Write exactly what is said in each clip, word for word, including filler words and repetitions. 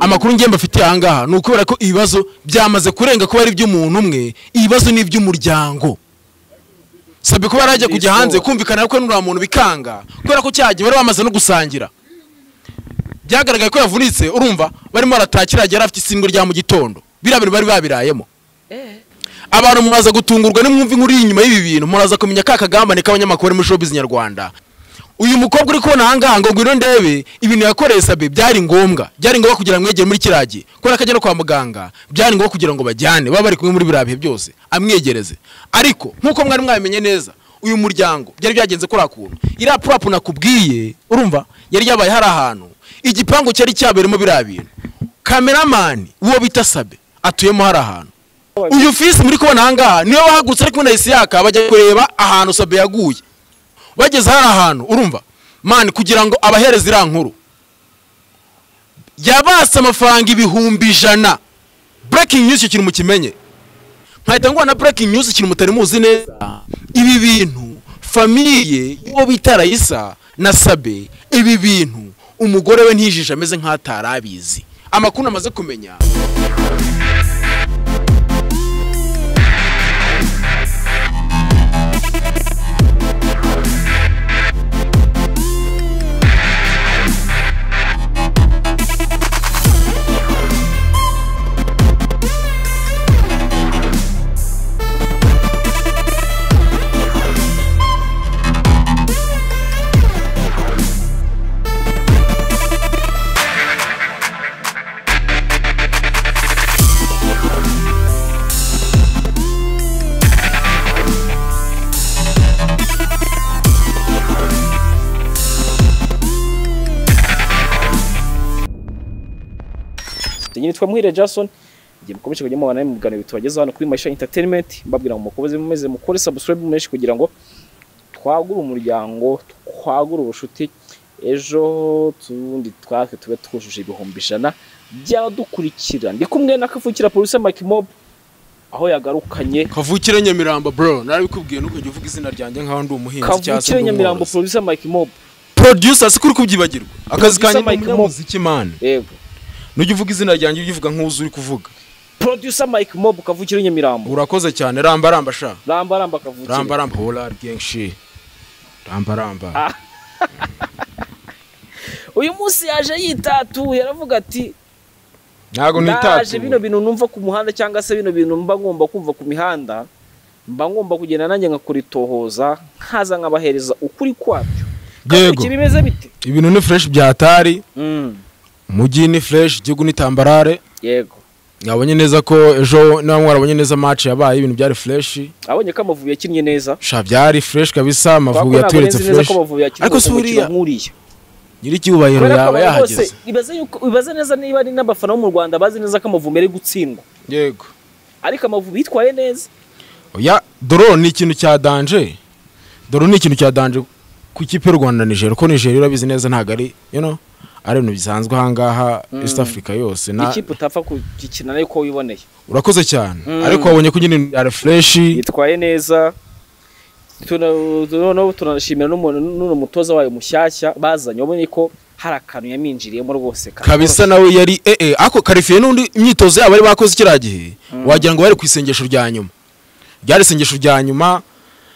amakuru ngemba afite ahangaha nuko barako ibibazo byamaze kurenga ko bari by'umuntu umwe, ibibazo ni by'umuryango. Sabe ko barajya kujya hanze kumvikana ko n'ura muntu bikanga kwera ko cyaje bari bamaze no gusangira. Byagaragaye ko yavunitse urumva barimo aratakira agera afite isindwe rya mu gitondo. Birabiri bari babirayemo. Eh. Abantu mubaza gutungurwa n'imwumvi nkuri inyuma y'ibi bintu muraza kumenya kaka gambane k'abanyamakuru mu showbiz nyarwanda. Uyu mukobwa uri kona hanganga Ngwino ndebe ibintu yakoreye Sabe byari ngombwa byari ngombwa kugira mwegere muri kiraje kora kajya no kwa muganga byari ngombwa kugira ngo bajyane baba bari kumwe muri birabihe byose amwegereze ariko nkuko mwari mwabimenye neza uyu muryango byari byagenze kora kuntu ira prop nakubwiye urumva yari yabaye hari ahantu igipango cyari cyaberemo birabintu cameraman uwo bita Sabe atuyemo hari ahantu uyu fisi muri kona hanganga niwe wahagutse ariko nahise yaka bajya kureba ahantu Sabe yaguye bageze hari ahantu urumva man kugira ngo abahereze irankuru yabasa amafaranga ibihumbi ijana breaking news kintu mukimenye nkahita ngwa na breaking news kintu mutari muzi neza ibi bintu famille yo bitarayisa na Sabe ibi bintu umugore we ntijije ameze nk'atarabizi amakuru amaze kumenya nitwa Muhire Jason ngiye mukomeje kujya mubana n'imugano bitubageze hano kuri Maisha Entertainment mbabwira ngo mukoze mumeze mukore subscribe mumeshi kugira ngo twagura umuryango twagura ubushuti ejo tundi twake tube twujuje ibihumbi ijana by'abadukurikira ndi kumwe nakavukira police Mike Mob aho yagarukanye kavukira Nyamirambo bro narabikubwiye nuko jye uvuga izina ryanjye nkaho ndi umuhinzi cyase kavukira Nyamirambo police Mike Mob producer sikuri kubyibagirwa akazi kanye n'umuziki man yego Nujye uvuga izina ryanjye uvuga nk'uzu uri kuvuga. Producer Mike Mob kavukira Nyamirambo. Urakoze cyane ramba ramba sha. Ramba ramba kavukira. Ramba ramba holar gengshi. Ramba ramba. Uyu munsi yaje yitatu yaravuga ati Nago nitatu. Naje bino bino numva ku muhanda cyangwa se bino bino mba ngomba kumva ku mihanda. Mba ngomba kugenda nanjye ngakuritohoza nkaza nkabahereza ukuri kwabyo. Yego. Kibimeze bite? Ibintu ni fresh byatari. Mm. Muji ni fresh igihugu ni tambarare yego nabonye neza ko ejo namwe arabonye neza match yabaye ibintu byari fresh abonye ko amavubi yakinnye neza sha byari fresh kabisa amavubi yateretse fresh ariko suriya nyiri cyubahiro yaba yahageze ibaze yuko ibaze neza niba ari n'abafana bo mu Rwanda bazi neza ko amavubi ari gutsindwa yego ariko amavubi yitwaye neza oya drone ni ikintu cya danger drone ni ikintu cya danger ku kipe Rwanda Nigeria ko Nigeria irabizi neza ntagari you know ari ibintu bisanzwe hangaha East Africa yose na ikipe utapfa kugikina niko wiboneye urakoze cyane ariko wabonye ko nyine ari fresh yitwaye neza tuno tunashimira n'umuntu n'uno mutoza wayo mushyashya bazanye ubonye ko hari akantu yaminjiriyemo rwose kabisa nawe yari eh eh ako karifiye n'undi imyitozo yabo ari bakoze kiragihe wagira ngo bari kwisengesho rya nyuma byari sengesho rya nyuma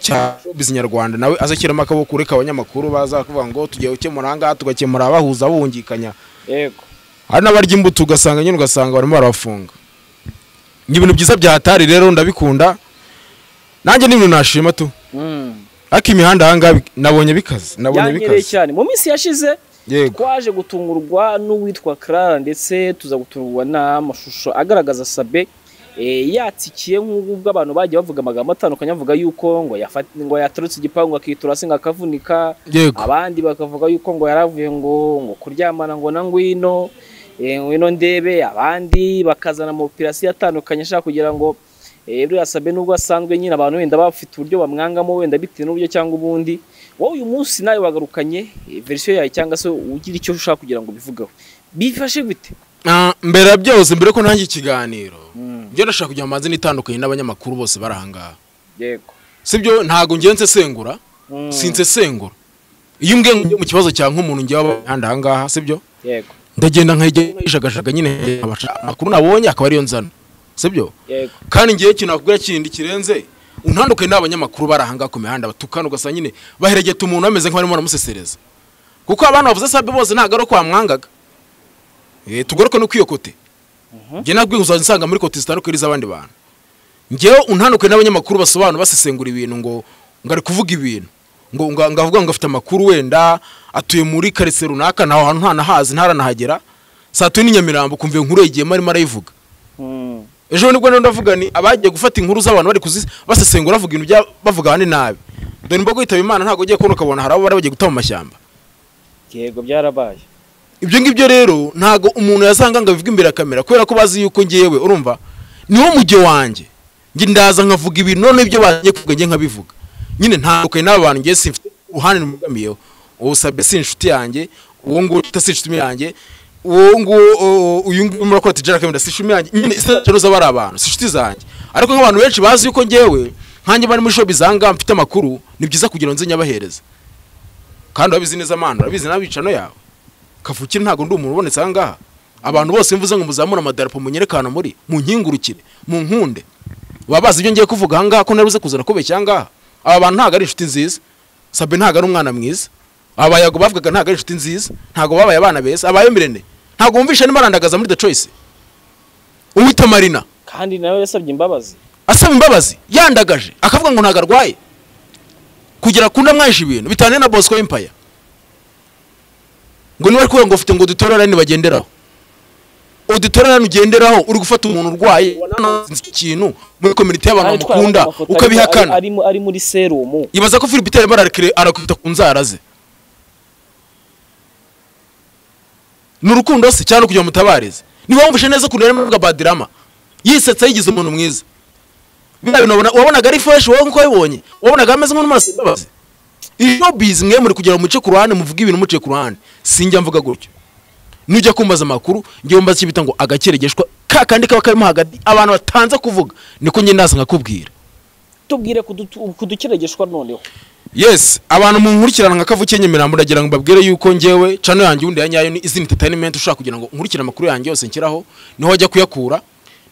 cha showbiz nyarwanda nawe azakirama akaboko reka abanyamakuru baza kuvuga ngo tujye ukemura hanga tugakemura abahuza bungikanya yego ari nabarya imbuto ugasanga nyine ugasanga barimo barafunga n'ibintu byiza byahatari rero ndabikunda nanjye n'ibintu nashima tu mm akimihanda hanga nabonye bikaze nabonye bikaze cyane mu minsi yashize twaje gutungurwa n'uwitwa Clara ndetse tuza gutungurwa na amashusho agaragaza Sabe eh yatsikiye nk'ubwo abantu bagiye bavuga amagambo atandukanye avuga yuko ngo yafata ngo yaturutse igipango akitura singa kavunika abandi bakavuga yuko ngo yaravuye ngo ngo kuryamana ngo na Ngwino Ngwino ndebe abandi bakazana mu operasi yatandukanye ashaka kugira ngo ebyo yasabe nubwo asanzwe nyine abantu wenda bafite uburyo bamwangamo wenda bitiye n'uburyo cyangwa ubundi wowe uyu munsi nayo wagarukanye version yayo cyangwa se ugira icyo ushaka kugira ngo bivugaho bifashe gute mbere byose mbere ko nanjye ikiganiro byo nashaka kujya amazi nitandukanye n'abanyamakuru bose barahanga yego sibyo ntago ngenze sengura sinse sengura iyo mbwe mu kibazo cyangwa umuntu ngiye abandahangaha sibyo yego ndagenda nkajishagashaka nyine abakuru nabonye akaba ariyo nzana sibyo kandi ngiye kintu akubwira kindi kirenze untanduke n'abanyamakuru barahanga ku mihanda batukana ugasa nyine baheregeta umuntu ameze nk'abarimo aramusesereza kuko abantu bavuze sabe bose ntagaro kwa mwangaga eh tugoroke no kwiyokote ngiye nagwihuza nsanga muri Cote zitandukanye z'abandi bantu ngiye untanduke n'abanyamakuru basobanura basesengura ibintu ngo ngari kuvuga ibintu ngo ngavuga ngo afite amakuru wenda atuye muri karese runaka naho hantu hana hazi ntaranahagera saa tatu n'inyamirambo kumve inkuru yagiye mari marayivuga ejo nibwo ndavuga ni abagiye gufata inkuru z'abantu bari basesengura bavuga ibintu bavuga abandi nabi dore nimba kwitaba Imana ntago ugiye kubona ukabona hari abo bari bagiye gutama amashyamba yego byarabaye ibyo ngibyo rero ntago umuntu yasanga ngo bivuga imbere ya kamera kubera ko bazi yuko ngiyewe urumva niho mujye wanjye ngi ndaza nkavuga ibintu none ibyo bagiye kubwenge nkabivuga nyine ntago n'abantu ngiye simfite uruhande n'umugamiyeho usabye sinshuti yanjye uwo ngo utasinshuti yanjye wongo uyu murakora tijara kamera sishimanyi nyine cyoroza bari abantu sishiti zanjye ariko nk'abantu benshi bazi yuko ngewe nkanjye bari muri show bizanga mfite amakuru ni byiza kugira nze nyabahereza kandi wabizi neza amana wabizi nabicano yawe kavukire ntago ndi umuntu ubonetse angaha abantu bose mvuze ngo muzamura amadarapo munyerekana muri mu nkingurukire mu nkunde wabazi ibyo ngiye kuvuga angaha ko naruze kuzana ko becyanga aba bantu ntago ari inshuti nziza sabe ntago ari umwana mwiza abayago bavugaga ntago ari inshuti nziza ntago babaye abana beza abayemirene ntago umvisha nimarandagaza muri the choice uwita Marina kandi nawe yasabye imbabazi asaba imbabazi yandagaje akavuga ngo ntagarwaye kugera kunda mwaje ibintu bitane na Bosco Empire ngo niwe ko ngo ufite ngo dutorera ni bagenderaho udutorera nugenderaho uri gufata umuntu urwaye wananze ikintu muri community y'abantu mukunda ukabihakana ari ari muri serum yibaza ko Philip Tare bararekere arakubita ku nzara ze nurukundo se cyane kujya mutabareze niba wumvishe neza kunera mvuga badirama yisetsa yigize umuntu mwiza bino nabona wabonaga ari fresh wowe nko yibonye wabonaga ameze nk'umuntu masimbabaze iyo business muri kugera mu cyo ku ruhande muvuga ibintu muce ku ruhande sinjya mvuga gutyo nujya kumbaza amakuru ngiye umbaza cyibita ngo agakeregeshwa ka kandi kaba karimo hagati abantu batanze kuvuga niko nge ndaza nkakubwira tubwire kudukeregeshwa noneho yes abantu mu nkurikirana nkakavukenye mirambo ndagira ngo babwire yuko ngewe cano yanjye undi yanyayo ni izini entertainment ushaka kugira ngo nkurikirana makuru yanjye yose nkiraho niho ajya kuyakura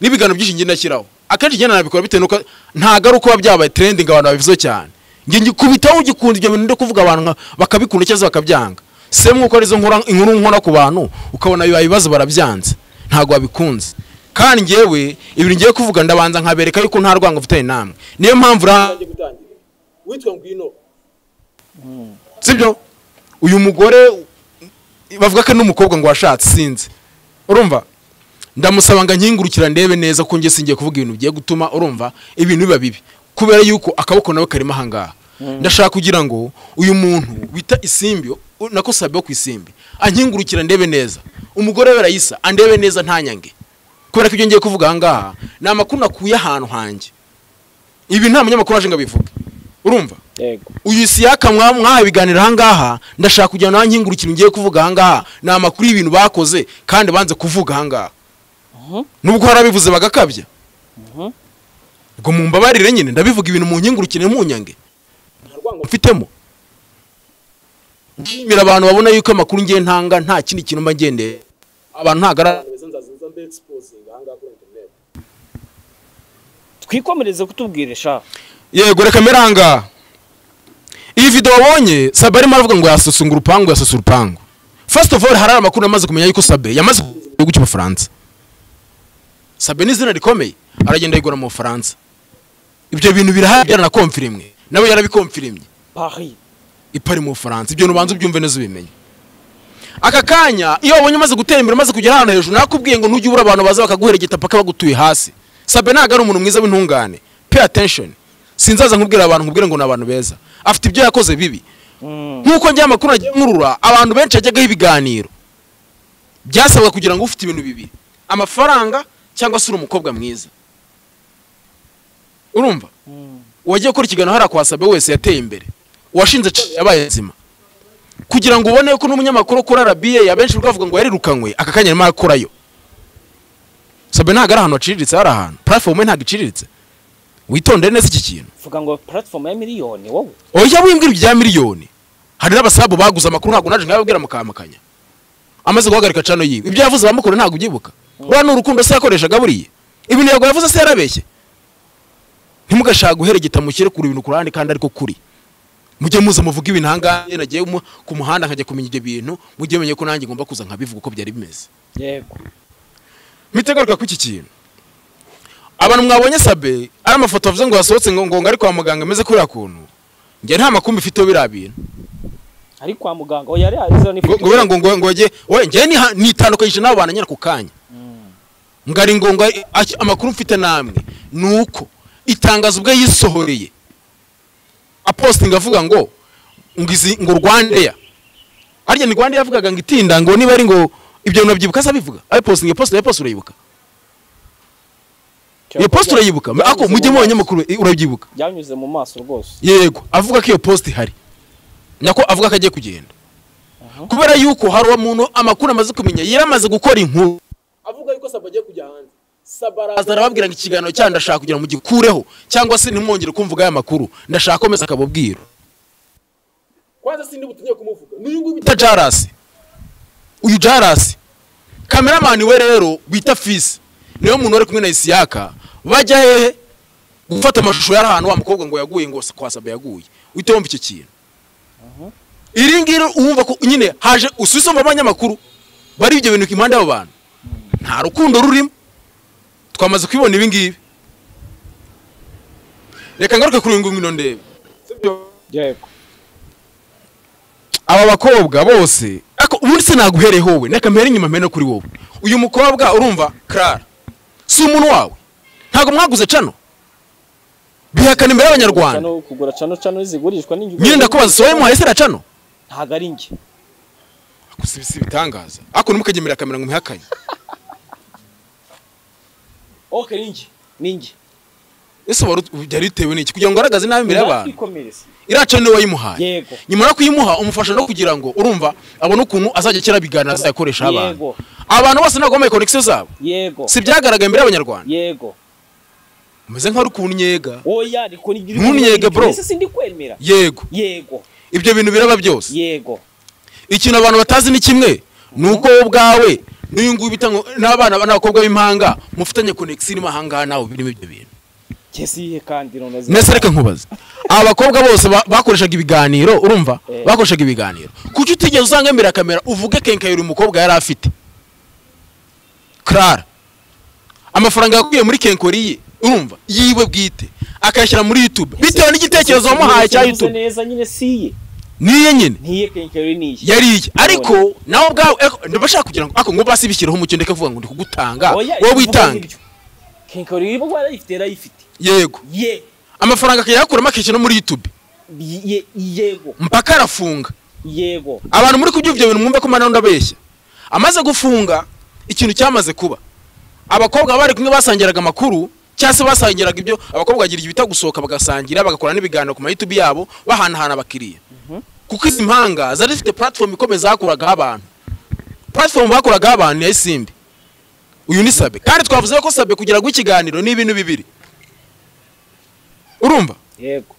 nibigano byinshi nge nakiraho akenshi njye nabikora bitenuka ntagaruko babyabaye trending abantu babizo cyane nge ngikubitaho gikunda ibyo bintu ndo kuvuga abantu bakabikunda cyangwa bakabyanga semwe uko arizo nkora inkuru nkora ku bantu ukabona bibazo barabyanze ntago babikunze kandi ngewe ibintu ngiye kuvuga ndabanza nkabereka yuko nta rwango mfitanye namwe niyo mpamvu ranjye gutangira witwa Ngwino sibyo uyu mugore bavuga ko n'umukobwa ngo washatse sinzi urumva ndamusaba nga nkingurukira ndebe neza ko nge singiye kuvuga ibintu bigiye gutuma urumva ibintu biba bibi kubera yuko akaboko nawe karima hangaha ndashaka kugira ngo uyu muntu bita Isimbyo nako sabe ku Isimbi ankingurukira ndebe neza umugore we Rayisa andebe neza ntanyange kubera ko ibyo ngiye kuvuga hangaha ni amakuru nakuye ahantu hanjye ibi nta munyamakuru aje ngabivuga urumva yego uyu siyaka mwaha biganira hangaha ndashaka kujya na nkingurukira ngiye kuvuga hangaha na makuru y'ibintu bakoze kandi banze kuvuga hangaha nubwo harabivuze bagakabya ngo mumbabarire nyine ndabivuga ibintu mu nkingurukire mu nyange ntarwango mfitemo mira abantu babona yuko amakuru ngiye ntanga nta kindi kintu mba ngendeye abantu ntagaragaza nzaza mbe exposing hangaha kuri internet twikomereze kutubwirisha yego reka meranga iyi video wabonye Sabe arimo aravuga ngo yasusunga urupangu yasusunga urupangu first of all harara makuru amaze kumenya yuko Sabe yamaze yo gucyo mu France Sabe nizina rikomeye aragenda yigora mu France ibyo bintu birahabyara na confirmwe nawe yarabikonfirmye Paris ipari mu France ibyo nubanze byumve neza ubimenye aka kanya iyo wabonye amaze gutera imbere amaze kugera hano hejuru nakubwiye ngo ntujye ubura abantu baza bakaguheregeta paka bagutuye hasi Sabe naga ari umuntu mwiza w'intungane pay attention sinzaza nkubwira abantu nkubwira ngo nabantu beza afite ibyo yakoze bibi nkuko njye amakuru ajye nkurura abantu benshi ajyaga ibiganiro byasabwa kugira ngo ufite ibintu bibiri, amafaranga cyangwa se umukobwa mwiza. Urumva? Wagiye gukora ikigano hari akwasabe wese yateye imbere. Washinze yabaye nzima. Kugira ngo ubone ko n'umunyamakuru kuri Arabiye yabenshi rwavuga ngo yarirukanywe akakanya mara korayo. Sabe ntaga arahano aciriritse hari ahano. Platform ntaga iciriritse. Witonde neza iki kintu. Vuga ngo platform ya miliyoni wowe. Oya wimbwira ibya miliyoni. Hari n'abasabo baguza amakuru ntago naje ngababwira mukamakanya. Amaze guhagarika cano yiwe. Ibyo yavuze bamukore ntago ugibuka. Ura n'urukundo se yakoresha gaburiye. Ibintu yago yavuze se yarabeshye. Ntimugashaka guheregita mukire kuri ibintu kurandi kandi ariko kuri. Mujye muza muvuga ibintu hanganye nagiye ku muhanda nkajya kumenya ibyo bintu mujye menye ko nanjye ngomba kuza nkabivuga uko byari bimeze. Yego. Mitegaruka ku iki kintu. Abantu mwabonye Sabe ari amafoto avuze ngo yasohotse ngo ngo ari kwa muganga meze kuri akuntu. Nge nta makumbi ifite birabintu. Ari kwa muganga oya ari arizo ni ifite. Ngobera ngo ngo ngoje we nge ni nitandukanyije nabo bananyera ku kanya. Ngari ngo ngo amakuru mfite namwe nuko itangazo ubwe yisohoreye. Aposting avuga ngo ngizi ngo Rwandeya. Arya ni Rwandeya avugaga ngo itinda ngo niba ari ngo ibyo bintu byibuka sabivuga. Aye posting apostle apostle urayibuka. Iyo post urayibuka ako mujye mubonye makuru urabyibuka. Byanyuze mu maso rwose. Yego avuga ko iyo post hari. Nyako avuga kagiye kugenda. Kubera yuko hari wa muntu amakuru amaze kumenya yiramaze gukora inkuru. Avuga yuko Sabe agiye kujya hanze. Azara babwira ngo ikiganiro cya ndashaka kugira mu gikureho cyangwa se nimwongere kumvuga aya makuru ndashaka komeza akabubwira kwanza sindi butunye kumuvuga n'ingu bita Jarasi uyu Jarasi cameraman we rero bita Fisi niyo muntu ari kumwe na Isiyaka bajya hehe gufata amashusho yari ahantu wa mukobwa ngo yaguye ngo kwa Sabe yaguye witomba icyo kintu iri ngiro uwumva ko nyine haje ususoma abanyamakuru bari ibyo bintu kimanda abo bantu nta rukundo rurimo twamaze kwibona ibi ngibi reka ngaruke kuri Ngwino ndebe yego aba bakobwa bose ako ubundi se naguhereho we neka mpere nyuma mene kuri wowe uyu mukobwa urumva Clara si umuntu wawe ntago mwaguze cano bihakana imbere y'abanyarwanda cano kugura cano cano zigurishwa n'injugu nyine ndakubaza soye muhayese ra cano ntago ari nge akusibisi bitangaza ako numukagemera kamera ngo mihakanye okay ningi ningi ese wari byari bitewe n'iki kugira ngo aragaze nabi mbere y'abantu iraca niwe wayimuhaye yego nyuma no kuyimuha umufasha no kugira ngo urumva abone ukuntu azajya kera bigana azakoresha abantu yego abantu bose nagomba connection zabo yego si byagaragaye mbere y'abanyarwanda yego umeze nka rukuntu nyega oya ariko ni giri nyega bro ese sindi kwemera yego yego ibyo bintu biraba byose yego ikintu abantu batazi ni kimwe nuko ubwawe n'ingu bitango n'abana n'abakobwa b'impanga mufitanye connection n'imahanga nawo birimo ibyo bintu cyesiye kandi nonoze nesereka nkubaza abakobwa bose bakoreshaga ibiganiro urumva bakoreshaga ibiganiro kuki utigeze usanga mbere kamera uvuge kenka yuri mukobwa yari afite Clara amafaranga yakuye muri kenkori ye urumva yiwe bwite akayashyira muri YouTube bitewe n'igitekerezo wamuhaye cya YouTube neza nyine siye niye nyine niye kenkeri niye yari ariko nawo bwa ndabashaka kugira ngo ako ngo basibishyireho umucyo ndeke vuga ngo ndi kugutanga wowe witange kenkeri ibo gwara ifite ra ifite yego ye amafaranga yakura makeke no muri YouTube yego mpaka arafunga yego abantu muri kubyuvye bintu mwumve ko mana ndabeshya amaze gufunga ikintu cyamaze kuba abakobwa bari kumwe basangiraga makuru cyase basangiraga ibyo abakobwa bagira ibita gusohoka bagasangira bagakora n'ibiganiro ku YouTube yabo bahana hana bakiriye kuko izi mpanga zari zifite platform ikomeza akuraga abantu platform bakuraga abantu ya Simbi uyu ni Sabe kandi twavuze ko Sabe kugira ngo ikiganiro ni ibintu bibiri urumva yego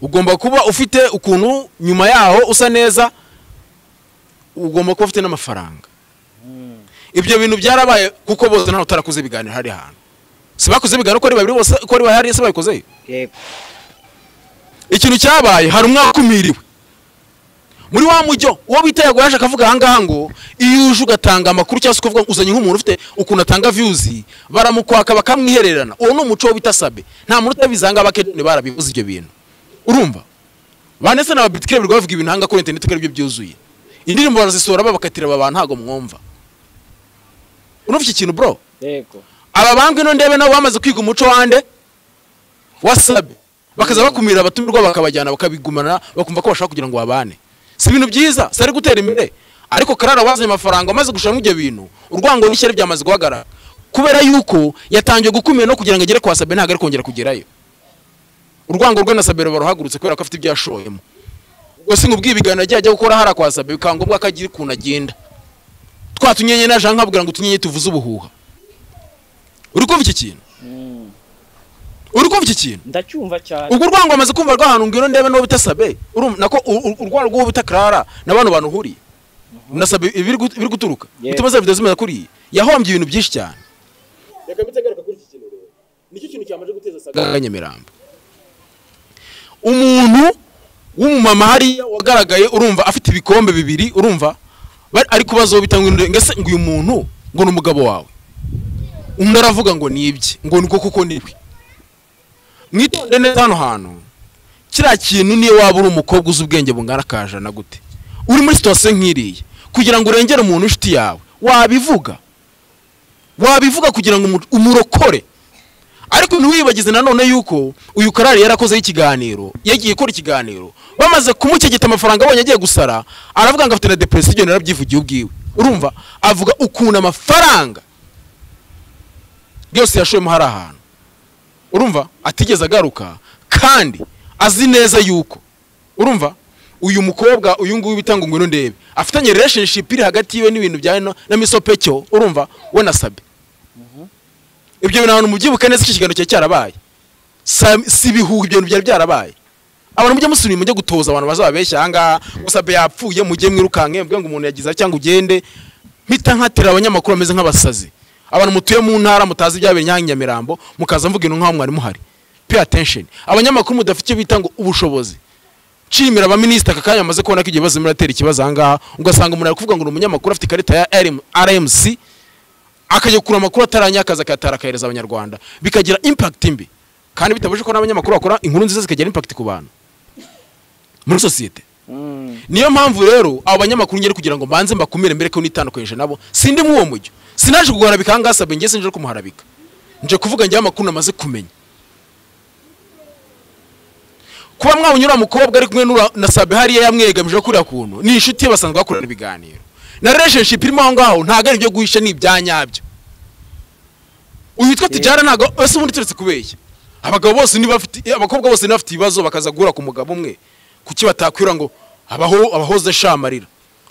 ugomba kuba ufite ukuntu nyuma yaho usa neza ugomba kuba ufite n'amafaranga ibyo bintu byarabaye kuko bose nta utarakuze ibiganiro hari hano sibakoze bigano ko ribabiri bose ko riba hari sababikoze yego ikintu cyabaye hari umwakumiriwe muri wa mujyo uwo biteye gwaje akavuga hanga ngo iyo uje ugatanga amakuru cyase kuvuga uzanye nk'umuntu ufite ukuntu atanga views baramukwaka bakamwihererana uwo no muco bita Sabe nta muntu utabizanga bakene barabivuze ibyo bintu urumva banese na babitkreb rwavuga ibintu hanga kuri internet kare byo byuzuye indirimbo barazisora babakatira abantu ntago mwumva urumva ikintu bro yego aba bambwe no ndebe nabo bamaze kwiga umuco wande wa Sabe bakaza bakumira abatumirwa bakabajyana bakabigumana bakumva ko bashaka kugira ngo babane si ibintu byiza sari gutera imbere ariko Clara wazanye amafaranga amaze gushiramo ibyo bintu urwango n'ishyari byamaze guhagarara kubera yuko yatangiye gukumira no kugira ngo agere kwa Sabe ntago ari kongera kugerayo urwango rwe na Sabe baruhagurutse kubera ko afite ibyashoyemo ubwo singu bwibigana ajya gukora hara kwa Sabe bikangombwa akagira kuna agenda twatunyenye na Jean nkabwira ngo tunyenye tuvuze ubuhuha uri kuva iki kintu uri kuva iki kintu ndacyumva cyane ubwo urwango amaze kumva rwahantu Ngwino ndebe no bitasabe nako urwango rwo bitaKlara nabano bantu huri nasabe ibiri guturuka bitumaze bidazimeza kuri yahombye ibintu byinshi cyane yakabitse garuka kuri iki kintu rero nicyo kintu cyamaje guteza saganya miramba umuntu w'umumama hariya wagaragaye urumva afite ibikombe bibiri urumva ari kubazo bitangwe ngase ngo uyu muntu ngo n'umugabo wawe umuntu aravuga ngo nibye ngo nuko kuko niwe mwitonde neza hano hano kira kintu niye wabura umukobwa uzubwenge bungana kaje na gute uri muri situation nkiriye kugira ngo urengere umuntu ushiti yawe wabivuga wabivuga kugira ngo umurokore ariko ntiwibagize nanone yuko uyu Clara yarakoze ikiganiro yagiye ikora ikiganiro bamaze kumukegeta amafaranga abonye agiye gusara aravuga ngo afite na depression narabyivugiye ubwiwe urumva avuga ukuna amafaranga byose yashwemo hari ahantu urumva atigeze agaruka kandi azi neza yuko urumva uyu mukobwa uyu nguyu bitanga Ngwino ndebe afitanye relationship iri hagati yiwe n'ibintu bya na misopecyo urumva we na Sabe ibyo bintu abantu mubyibuka neza ikigano cye cyarabaye si bihuha ibyo bintu byari byarabaye abantu mujye musubira mujye gutoza abantu bazababeshya hanga Sabe yapfuye mujye mwirukanke ubwo ngo umuntu yagiza cyangwa ugende mpita nkatera abanyamakuru ameze nk'abasazi abantu mutuye mu ntara mutazi byabere Nyamirambo mukaza mvuga intu nk'amwari muhari pay attention abanyamakuru mudafite bitanga ubushobozi chimira aba minister kakanya amaze kubona ko igibazo miratera ikibazo angaha ugasanga umuntu ari kuvuga ngo umunyamakuru afite ikarita ya R M C akaje kura makuru ataranyakaza akatara kahereza abanyarwanda bikagira impact mbi kandi bitabuje ko n'abanyamakuru bakora inkuru nziza zikagira impact ku bantu muri society niyo mpamvu rero abanyamakuru ngere kugira ngo banze mbakumire mbere ko nitandukanije nabo sindi muwo mujyo sinaje kugora bikanga Sabe ngese nje kumuharabika nje kuvuga njye amakuru amaze kumenya kuba mwawunyura mukobwa ari kumwe na Sabe hariya yamwegamije kuri akuntu ni inshuti basanzwe bakorana ibiganiro na relationship irimo aho ngaho ntago ari byo guhisha ni ibyanyabyo uyu twita tijara ntago ese ubundi turetse kubeshya abagabo bose niba bafite abakobwa bose nafite ibibazo bakaza gura ku mugabo umwe kuki batakwira ngo abaho abahoze shamarira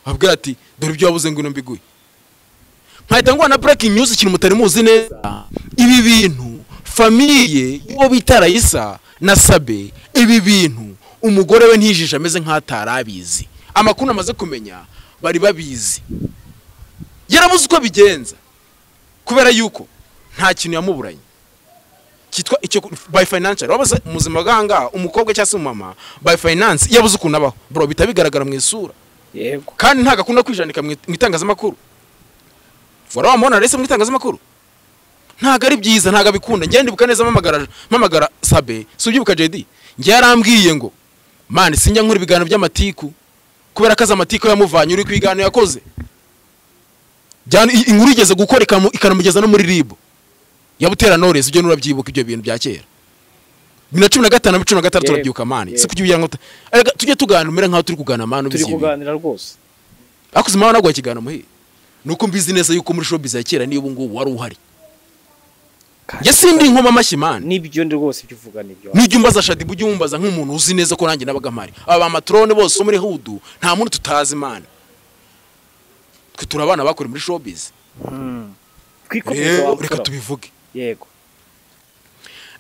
ababwira ati dore ibyo wabuze Ngwino mbiguye nkahita ngwa na breaking news ikintu mutari muzi neza ibi bintu famiye bo bitarayisa na Sabe ibi bintu umugore we ntijisha ameze nk'atarabizi amakuru amaze kumenya bari babizi yarabuze uko bigenza kubera yuko nta kintu yamuburanye kitwa icyo by financial wabaze muzima ganga umukobwa cyase mama by finance yabuze ukuntu abaho bro bitabigaragara mu isura yego kandi ntaga akunda kwijanika mu itangazamakuru waramona rese mu itangazamakuru ntaga ari byiza ntaga bikunda ngende bukaneza mamagara mamagara Sabe subyibuka J D nge yarambwiye ngo man sinjya nkuri bigano by'amatiku kubera kaza amatiku yamuvanye uri kwigano yakoze jana inkuru igeze gukora ikanamugeza no muri ribo yabutera Knowless ujye nurabyibuka ibyo bintu bya kera bibiri na cumi na gatanu bibiri na cumi na gatandatu turabyuka man sikujya nkota tujye tuganira nkaho turi kuganana man turi kuganira rwose akuze mama nagwa kigano muhi nuko mbizi neza yuko muri showbiz ya kera niyo ubu ngubu wari uhari yasindi nkoma mashimana nibyo ndi rwose byo uvuga nibyo nijye umbaza Shadi bujye umbaza nk'umuntu uzi neza ko nanjye nabagamari aba matrone bose muri hudu nta muntu tutazi Imana kuturabana bakora muri showbiz mm reka tubivuge yego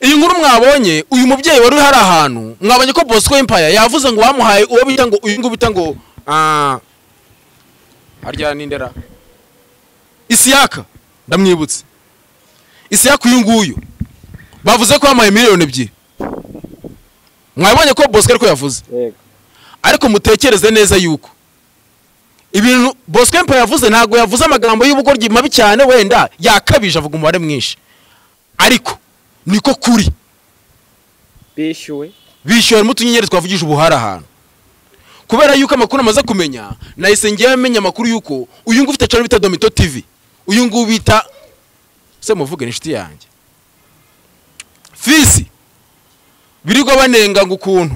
iyi nkuru mwabonye uyu mubyeyi wari hari ahantu mwabonye ko Bosco Empire yavuze ngo wamuhaye uwo bita ngo uyu ngo bita ngo ah arya nindera Isiyaka ndamwibutse Isiyaka uyu nguyu bavuze ko amaye miliyoni ebyiri mwabonye ko Bosco ariko yavuze yego ariko mutekereze neza yuko ibintu Bosco Empire yavuze ntago yavuze amagambo y'ubugoryi mabi cyane wenda yakabije avuga umubare mwinshi ariko niko kuri bishyuwe bishyuwe mutunyenyeri twavugije ubuhara ahantu kubera yuko amakuru amaze kumenya nahise ngiye amenya amakuru yuko uyu nguyu ufite channel bita Domito T V uyu nguyu bita se muvuge n'inshuti yanjye fisi birigo banenga ngo ukuntu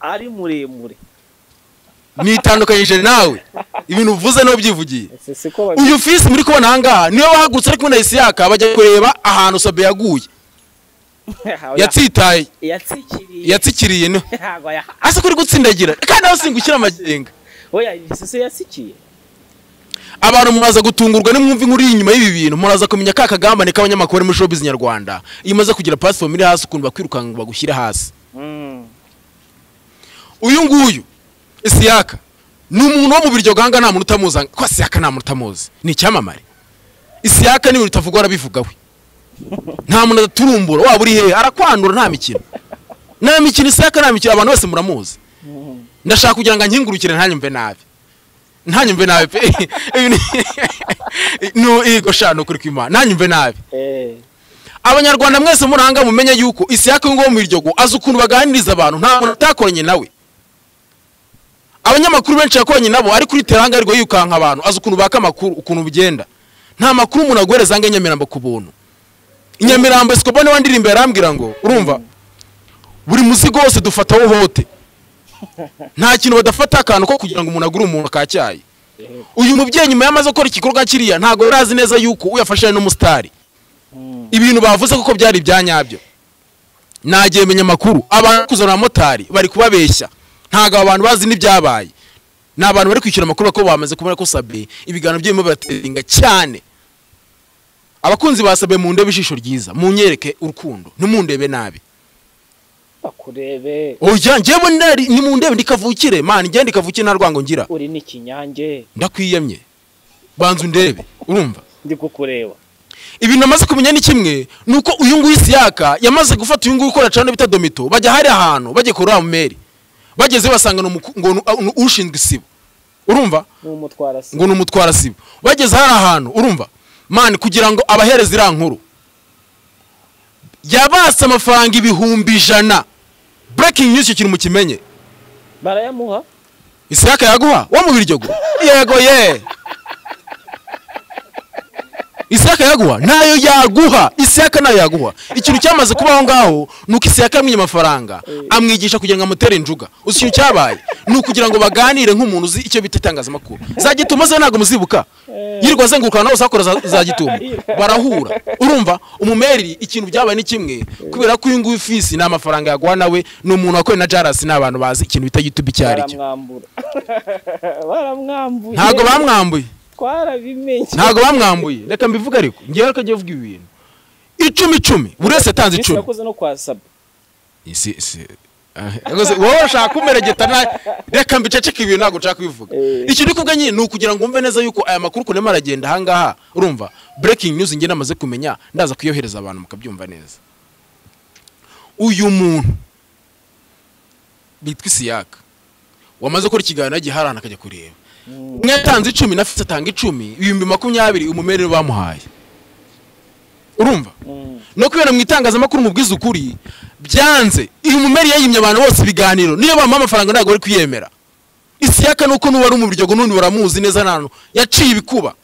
ari muremure nitandukanye je nawe ibintu uvuze no byivugiye uyu fisi muri kubona hanga niyo wahagutse ariko na Isiyaka bajya kureba ahantu Sobe yaguye yatsitaye yatsikiriye no asa kuri gutsindagira kandi usingukira amagenga oya Isisi yatsikiye abantu mumaza gutungurwa n'imwumva inkuri inyuma y'ibi bintu muraza kumenya ka Kagambane k'abanyamakuru muri showbiz nyarwanda imaze kugira platform iri hasi ukuntu bakwirukanga bagushyira hasi uyu nguyu Isiyaka numuntu wo mu biryo ganga nta muntu utamuza kwa Isiyaka nta muntu utamuza ni cyamamare Isiyaka ni urutavugwa arabivugawe nta muntu aturumbura waburi he arakwandura nta mikino nta mikino Isiyaka nta mikino abantu bose muramuzi ndashaka kugira ngo nkingurukire ntanyumve nabi ntanyumve nabi pe no ego shano kuri kwima ntanyumve nabi eh abanyarwanda mwese muranga mumenye yuko Isiyaka ngo mu biryo go azukuntu baganiriza abantu nta muntu takoranye nawe abanyamakuru benshi yakonye nabo ari kuri teranga ariko yukanka abantu azukuntu baka makuru ukuntu bigenda nta makuru umuntu agwereza ngo Nyamirambo kubuntu Nyamirambo sikobone wandirimba yarambira ngo urumva buri musigo wose dufataho hote nta kintu badafata akantu ko kugira ngo umuntu agure umuntu akacyaye uyu mubyeyi nyuma yamaze gukora ikikorwa kiriya ntago urazi neza yuko uyafashije no mustari ibintu bavuze kuko byari byanyabyo nagiye menya makuru abakuzana motari bari kubabeshya ntago abantu bazi n'ibyabaye nabantu bari kwishyura makuru ko bamaze kubona ko Sabe ibigano by'imwe batinga cyane abakunzi basabe mu ndebe ishishyo ryiza munyereke urukundo nimundebe nabi bakurebe oya njyewe ndari nimundebe ndikavukire man njye ndikavukire narwango ngira uri n'ikinyange ndakwiyemye banzu ndebe urumva ndikukureba ibintu amaze kumenya ni kimwe nuko uyu nguyu Isiyaka yamaze gufata uyu nguyu ukora cyane bita domito bajya hari ahantu bajye kora mu meri bageze basanga no ushinzwe isibo urumva ngo numutwara sibo bageze hari ahantu urumva man kugira ngo abahereze irankuru yabasa amafaranga ibihumbi ijana breaking news kiri mu kimenye barayamuha Isiyaka yaguha wo mu biryo go yego ye Isiyaka yaguha nayo yaguha Isiyaka nayo yaguha ikintu cyamaze kubaho ngaho nuko Isiyaka amwiye amafaranga amwigisha kugira ngo amutere njuga usiyo cyabaye nuko kugira ngo baganire nk'umuntu uzi icyo bitetangaza makuru zagituma ze nago muzibuka yirwa zengukana nawe sakora zagituma barahura urumva umumeri ikintu byabaye ni kimwe kubera ko uyungu ifisi na amafaranga yaguha nawe no umuntu akwe na Jaras n'abantu bazi ikintu bita YouTube cyari cyo baramwambuye ntago bamwambuye ntago bamwambuye reka mbivuga ariko ngiye reka ngiye vuga ibintu icumi icumi burese tanze icumi yakoze no kwa Sabe isi isi yakoze wowe shaka umeregeta na reka mbiceceka ibintu ntago nshaka kubivuga iki ndi kubwa nyine nukugira ngo umve neza yuko aya makuru ko nemara agenda hangaha urumva breaking news ngiye namaze kumenya ndaza kuyohereza abantu mukabyumva neza uyu muntu bitwa Isiyaka wamaze gukora ikiganiro giharana akajya kureba mwatanze icumi nafite atanga icumi ibihumbi makumyabiri umumerero bamuhaye urumva no kwibera mu itangaza makuru mu bwiza ukuri byanze uyu mumeri yayimye abantu bose ibiganiro niyo bamama amafaranga ntago ari kwiyemera Isiyaka nuko nuba ari mu buryo go nundi baramuzi neza nano yaciye ibikuba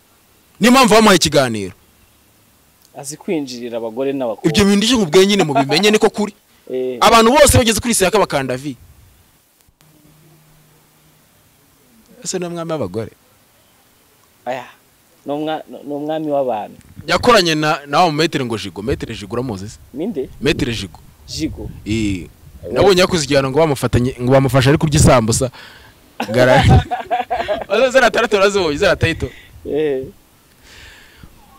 niyo mpamvu bamuhaye ikiganiro azi kwinjirira abagore n'abakobwa ibyo bintu cyo ngubwe nyine mu bimenye niko kuri abantu bose bageze kuri Isiyaka bakanda vi ese namwami abagore aya no mwa no mwami w'abantu yakoranye na nawo metre ngo jigo metre jigura Moses ninde metre jigo jigo eh nabonye akuzijyana ngo bamufatanye ngo bamufasha ari kurya isambusa gara azoza rataratora azoza izarataito eh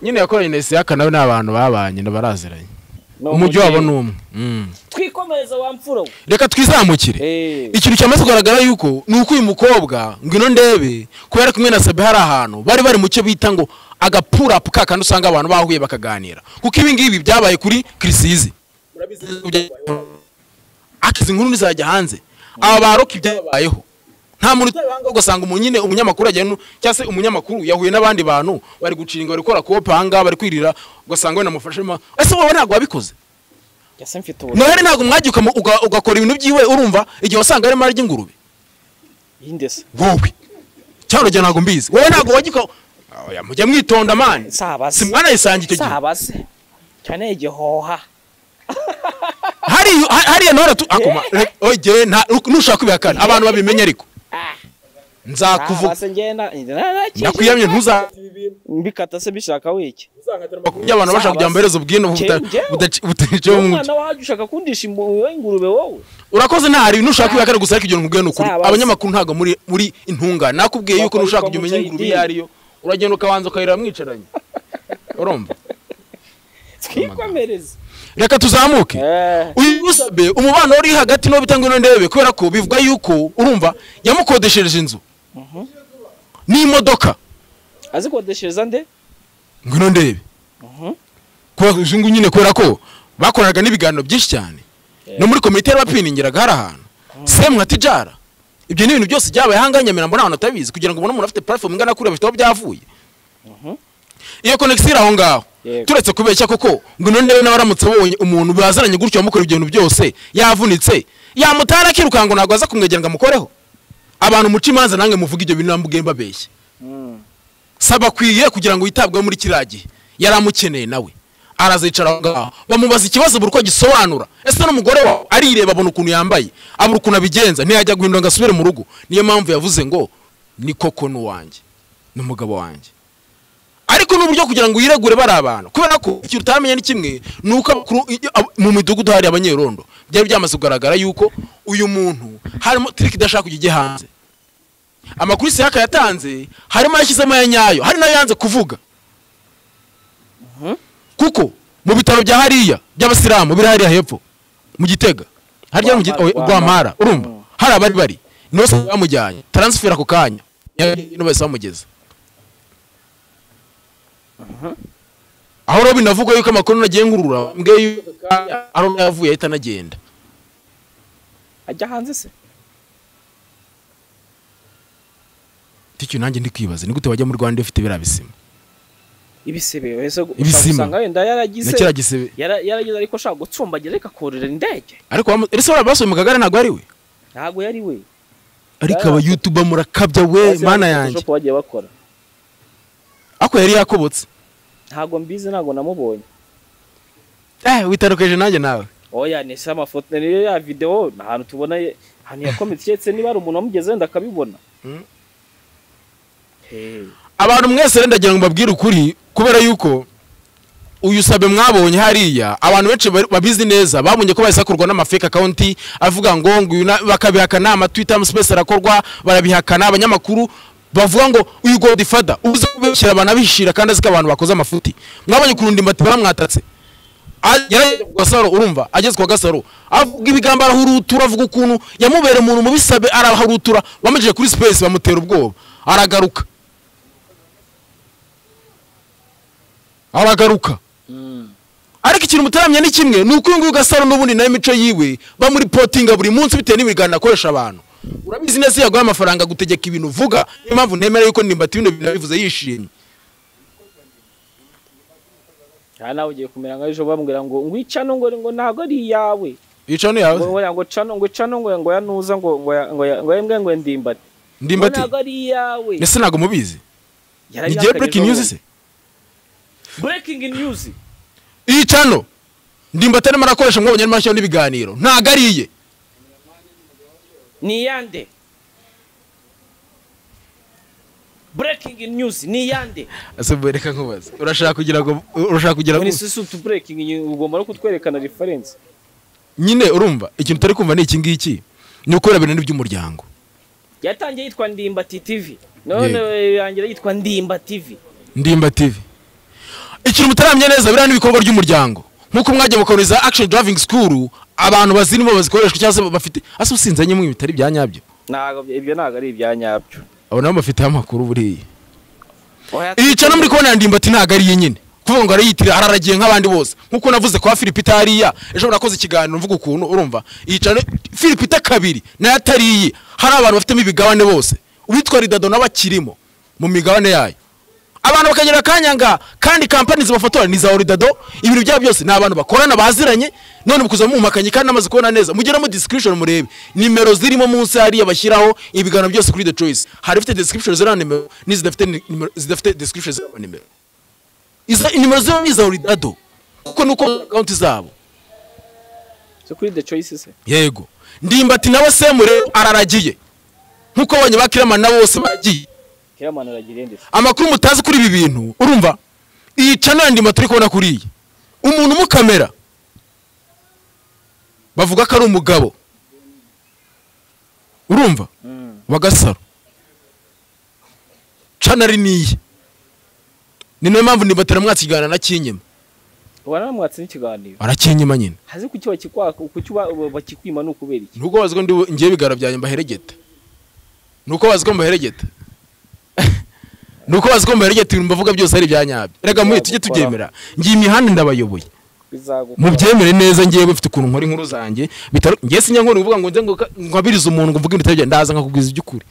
nyine yakoranye na Isiyaka nawe nabantu babanye nabarazeranye umujyi wabo numwe twikomeza wamfuro reka twizamukire ikintu cyamaze kugaragara yuko nuko uyu mukobwa Ngwino ndebe kubera kumwe na Sabe hari ahantu bari bari mu cyo bita ngo agapura up kakandi usanga abantu bahuye bakaganira kuko ibi ngibi byabaye kuri Krisizi akizi inkuru nizajya hanze aba baroka ibyabayeho nta muntu cyabanga gusanga umunyine umunyamakuru ajyano cyase umunyamakuru yahuye nabandi bantu bari gucinga bari gukora ko panga bari kwirira gusanga we namufashe ma ese wowe ntago wabikoze cyase mfite uwo nohere ntago mwagiye ugakora ibintu byiwe urumva igihe wasanga ari mari y'ingurube yindese wowe cyaro jya ntago mbizi wowe ntago wagiko oya mujya mwitonda man sabase simwana yisangike gihe sabase cyane igihoha hari hari yanora tu akoma oye nta nushaka kubihakana abantu babimenye ariko nzakuvugana nakuyamye ntuza mbikata se bishaka wiki kuko abantu bashaka kujyambereza ubwino butaciye mu mutwe nawe ushaka kundisha ingurube wowe urakoze ntari nushaka ibakare gusa ariko igyo ngubwe n'ukuri abanyamakuru ntago muri muri intunga nakubwiye yuko nushaka kujya umenya ingurube yariyo uragenda ukabanza ukayira mwicaranye urumva twikomereze reka tuzamuke ubusabe umubano uri hagati no bitangwe ndebe kwera ko bivuga yuko urumva yamukodeshereje inzu ni imodoka azikodeshereza nde Ngwino ndebe kwa kujungu nyine kwera ko bakoraga n'ibiganiro byinshi cyane no muri komite y'abapiningiraga harahantu semwe atijara ibyo ni ibintu byose byabaye hanganye mera mbona natabizi kugira ngo ubone umuntu afite platform ngana kuri bafite byavuye iyo connection aho ngaho turetse kubeshya koko Ngwino ndebe nabaramutse bonye umuntu bazaranye gutyo amukora ibyo bintu byose yavunitse yamutara kirukango nagwaza kumwegeranga mukoreho abantu mucimanza nange muvuga ibyo bintu ambuge mbabeshye saba kwiye kugira ngo yitabwe muri kiragi yaramukeneye nawe arazicara ngaho bamubaza ikibazo buruko gisobanura ese no mugore wa ari ireba abona ukuntu yambaye aburuko nabigenza ntiyajya guhindura ngasubire mu rugo niyo mpamvu yavuze ngo ni koko nuwanje n'umugabo wanje ariko n'uburyo kugira ngo yiregure bari abantu kubera ko iki utamenya ni kimwe nuko mu midugudu hari abanyerondo byari byamaze kugaragara yuko uyu muntu harimo trick idashaka kujye hanze amakuru se yakayatanze harimo yashyizemo ya nyayo hari nayanze kuvuga kuko mu bitaro bya hariya by'abasilamu birahari hepfo mu Gitega harya mu Rwamara urumva hari abari bari nose bamujyanye transfera ku kanya no bese bamugeza aho robi navuga yuko amakuru nagiye ngurura mbwe ari navuye ahita nagenda ajya hanze se tiki nanjye ndi kwibaza ni gute wajya mu Rwanda ufite birabisima ibisebe wese usanga wenda yaragize yaragize ariko shaka gutsumbagira ikakorera indege ariko ese barabasuye mu kagari ntago ari we ntago yari we ariko aba YouTuber murakabya we mana yanjye cyo wagiye bakora ako yari yakobotse ntago mbizi ntago namubonye eh witarokeje nanjye nawe oya ni sama foto ni ya video nahantu tubona hani yakomitse niba ari umuntu amugeze ndakabibona eh abantu mwese ndagira ngo babwire ukuri kubera yuko uyu sabe mwabonye hariya abantu benshi babizi neza babonye ko bayisakurwa n'amafake account avuga ngo ngo bakabihakana ama Twitter space arakorwa barabihakana abanyamakuru bavuga ngo uyu Godfather ubuze kubeshira abantu abishira kandi azika abantu bakoze amafuti mwabonye kurundi mbati baramwatatse yaragasaro urumva agezwe gasaro avuga ibigamba arahurutura avuga ukuntu yamubere umuntu mubisabe arahurutura bamujije kuri space bamutera ubwoba aragaruka aragaruka ariko ikintu mutaramye ni kimwe nuko ngo gasaro n'ubundi na imico yiwe ba muri potinga buri munsi bitewe n'ibiganiro akoresha abantu urabizi neza yaguha amafaranga gutegeka ibintu uvuga niyo mpamvu nemera yuko nimbati ibintu binabivuze yishimye hana ugiye kumera nka ejo bambwira ngo ngwicano ngo ngo ntago ari yawe icano yawe ngo ngo cano ngo cano ngo ngo yanuza ngo ngo ngo embwe ngo ndimbati ndimbati ntago ari yawe nese ntago mubizi ni breaking news se breaking news icano ndimbati arimo arakoresha ngo abanyamashyo n'ibiganiro ntago ariye ni yande breaking news ni yande asubireka nkubaza urashaka kugira ngo urashaka kugira ngo ni suit breaking ugomba no kutwerekana reference nyine urumva ikintu utari kumva ni iki ngiki ni ukora bintu by'umuryango yatangiye yitwa Ndimbati T V none yangira yitwa Ndimba T V Ndimba T V ikintu mutaramye neza birani bikorwa by'umuryango nkuko mwaje mukoreza action driving school abantu bazirimo bazikoresha cyase bafite aso sinzanye mu bitari byanyabyo nago ibyo nago ari byanyabyo abo nabo bafite amakuru buriye icana muri kona Ndimbati ntago ari yenyine kuvuga ngo arayitira araragiye nk'abandi bose nkuko navuze kwa Philipita hariya ejo urakoze ikiganiro mvuga ukuntu urumva icana Philipita kabiri nayo atariye hari abantu bafitemo ibigabane bose ubitwa Ridado n'abakirimo mu migabane yayo abantu bakagera kanyanga kandi companies bafotora ni za Ridado ibintu bya byose nabantu bakorana baziranye none mukuza mu makanye kandi amaze kubona neza mugera mu description murebe nimero zirimo munsi hari abashyiraho ibigano byose kuri The Choice hari fite description zera nimero nizi dafite nimero zidafite description zera nimero iza nimero zero ni za Ridado kuko nuko account zabo so kuri The Choice se yego Ndimbati nawe semure araragiye nkuko abanye ba Kiramana bose bagiye Kiramana aragirende amakuru mutazi kuri ibi bintu urumva iyi chanandi maturi kubona kuri umuntu mu kamera bavuga ko ari umugabo urumva bagasaro chanari niye nino mpamvu nibatera mwatsigana na kinyema wana mwatsi n'ikiganiro arakinyema nyine hazi kuki bakikwa kuki bakikwima nuko beriki nuko baziko ndi ngiye bigara byanye mbaheregeta nuko baziko mbaheregeta nuko baziko mbaheregeta imbavuga byose ari byanyabe rega muri tujye tugemera ngiye imihanda ndabayoboye mu byemere neza ngiye bifite ukuntu nkora inkuru zanjye ngiye sinya nkuru uvuga ngo nze ngo ngabiriza umuntu uvuga ibitabo ndaza nkakubwiza ibyukuri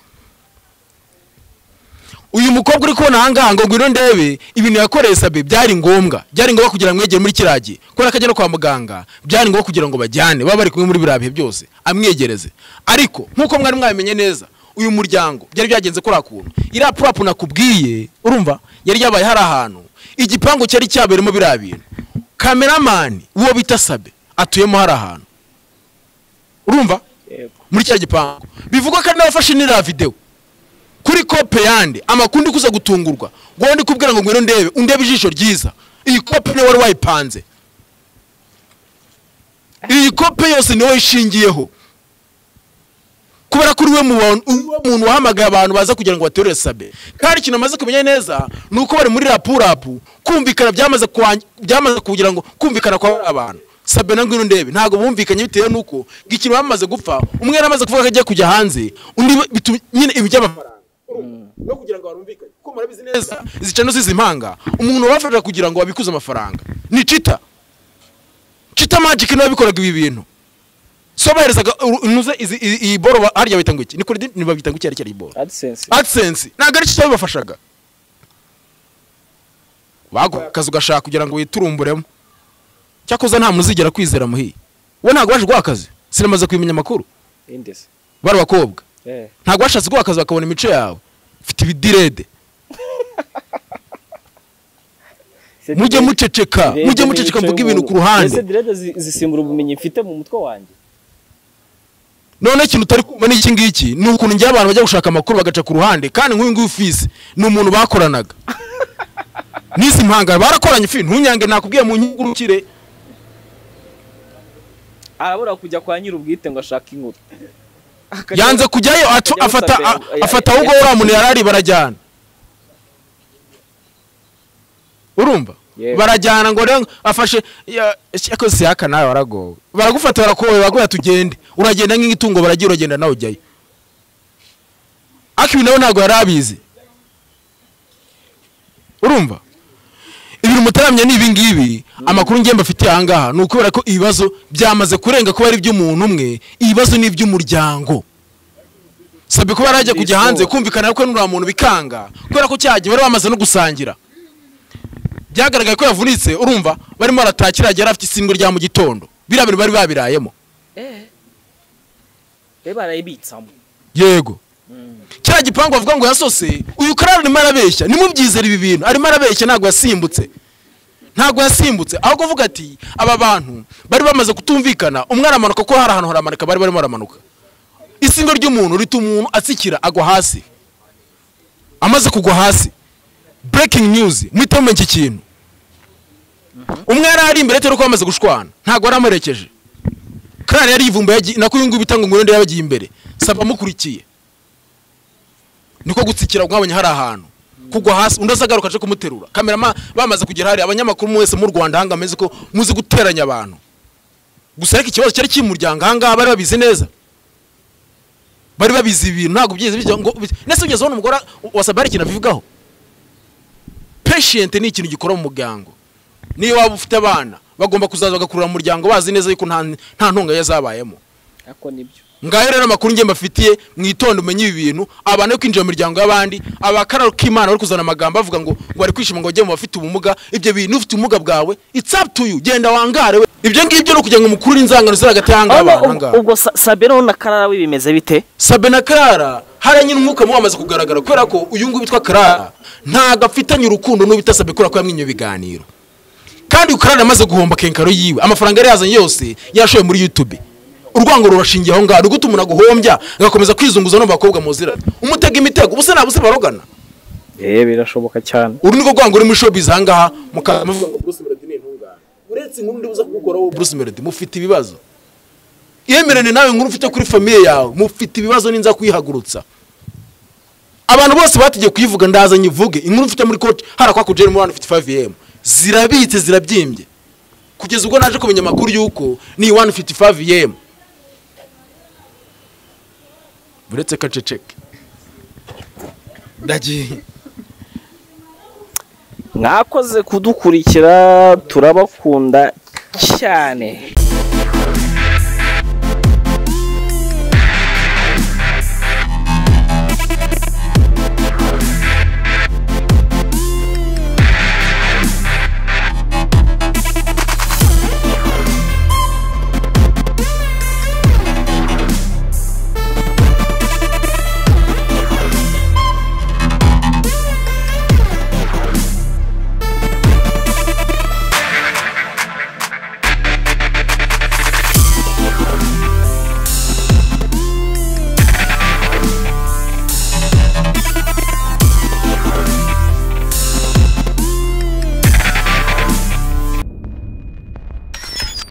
uyu mukobwa uri kubona hanganga Ngwino ndebe ibintu yakoreye Sabe byari ngombwa byari ngombwa kugira mwegere muri kirage ko nakajya no kwa muganga byari ngombwa kugira ngo bajyane baba bari kumwe muri birabe byose amwegereze ariko nkuko mwari mwamenye neza uyu muryango byari byagenze ko rakuntu ira propu nakubwiye urumva yari yabaye hari ahantu igipango cyari cyaberemo birabintu cameraman uwo bita Sabe atuyemo hari ahantu urumva muri cya gipango bivuga ko nafashe ni ra video kuri kope yande amakundi kuza gutungurwa ngo ndi kubwira ngo Ngwino ndebe undebe ijisho ryiza iyi kope ni wari wayipanze iyi kope yose ni we ishingiyeho kubera kuri we umuntu wahamagaye abantu baza kugira ngo baterere Sabe kandi kintu amaze kumenya neza nuko bari muri rapurapu kumvikana byamaze byamaze kugira ngo kumvikana kwa abantu Sabe na Ngwino ndebe ntago bumvikanye bitewe nuko gikintu bamaze gupfa umwe yaramaze kuvuga kajya kujya hanze undi nyine ibijyaba no kugira ngo barumvikanye ko murabizi neza izicano zizimpanga umuntu wafasha kugira ngo babikuze amafaranga ni Chita Chita magic no bikoraga ibi bintu sobaherezaga nuze iyi boro harya bita ngo iki ni kuri ni babita ngo cyari cyari boro AdSense AdSense nagari Chita bibafashaga bago kazi ugashaka kugira ngo witurumburemo cyakoza nta muntu uzigera kwizera muhi we ntago baje gwakaze sinamaze kwimenya makuru indese bari bakobwa ntago washatse gwakaze bakabona imico yawe ufite ibidirede mujye muceceka mujye muceceka mvuga ibintu ku ruhande ese direde zisimbura ubumenyi mfite mu mutwe wanjye none kintu utari kumva ni iki ngiki nuko njye abantu bajya gushaka amakuru bagaca ku ruhande kandi nk'uyu nguyu Fisi ni umuntu bakoranaga nisi impanga barakoranye ifi ntunyange nakubwiye mu nyugurukire arabura kujya kwa nyiri ubwite ngo ashaka inkuru yanze kujyayo afata afata ahubwo ura muntu yarari barajyana urumva barajyana ngo afashe yakose yaka nawe waragowe baragufata barakowe baguye tugende uragenda nk'itungo baragira uragenda nawe ujyayo akibi nawe ntago yarabizi urumva ibintu mutaramye ni ibi ngibi amakuru ngiye mbafitiye ahangaha nuko ubera ko ibibazo byamaze kurenga kuba ari byo umuntu umwe ibibazo ni byo umuryango Sabe kuba rajya kujya hanze kumvikana ko n'ura muntu bikanga kubera ko cyaje bari bamaze no gusangira byagaragaye ko yavunitse urumva barimo aratakira yari afite isindwe rya mu gitondo birabiri bari babirayemo eh eh barayibitsamo yego cya gipango bavuga ngo yasose uyu Clara ni marabeshya nimubyizera ibi bintu ari marabeshya ntago yasimbutse ntago yasimbutse aho kuvuga ati aba bantu bari bamaze kutumvikana umwana amanuka ko hari ahantu haramanuka bari barimo aramanuka isingo ry'umuntu rita umuntu atsikira agwa hasi amaze kugwa hasi breaking news mwitome iki kintu umwana ari imbere tero ko amaze gushwana ntago aramurekeje Clara yari ivumba nakuyungu bitango Ngwino ndebe yabagiye imbere Sabe amukurikiye niko gutsikira kwabonye hari ahantu kugwa hasi undazagaruka cyo kumuterura kamera bamaze kugera hari abanyamakuru mwese mu Rwanda hanga ameze ko muzi guteranya abantu gusa ariko ikibazo cyari kimuryango hanga bari babizi neza bari babizi ibintu ntago byize byo ngo nese ugeze hano umugora wasabari ikintu bivugaho patient ni ikintu gikora mu mugango niyo waba ufite abana bagomba kuzaza bagakurura mu muryango bazi neza yuko nta nta ntunga yazabayemo ako nibyo ngaho rero amakuru ngiye mbafitiye mwitondo umenye ibi bintu abantu kwinjira mu miryango y'abandi abakara k'Imana bari kuzana amagambo avuga ngo ngo ari kwishima ngo ujye mu bafite ubumuga ibyo bintu ufite ubumuga bwawe it's up to you genda wangare we ibyo ngibyo no kugira ngo mukuru inzangano ziragatanga abahanga ubwo Sabe rero na Clara bibimeze bite Sabe na Clara haranye n'umwuka muwamaze kugaragara kwera ko uyu nguyu bitwa Clara nta gafitanye urukundo n'ubita Sabe kwera ko yamwinyo biganiro kandi Clara amaze guhomba kenkaro yiwe amafaranga yari yazanye yose yashoye muri YouTube urwango rurashingiye aho ngaho rugutu umuntu aguhombya agakomeza kwizunguza no bakobwa muzira umutega imitego ubuse nabuse barogana eh birashoboka cyane uri niko rwango uri mu showbiz hangaha mukavuga ngo Bruce Melody ni ntungana uretse inkuru ndibuza kugukora wo Bruce Melody mufite ibibazo yemerene nawe nkuru ufite kuri famille yawe mufite ibibazo ninza kwihagurutsa abantu bose batige kuyivuga ndaza nyivuge inkuru ufite muri court harakwa ku Jeremy one fifty-five A M zirabitse zirabyimbye kugeza ubwo naje kumenya makuru yuko ni one fifty-five A M buretse kaceceke ndagiye mwakoze kudukurikira turabakunda cyane.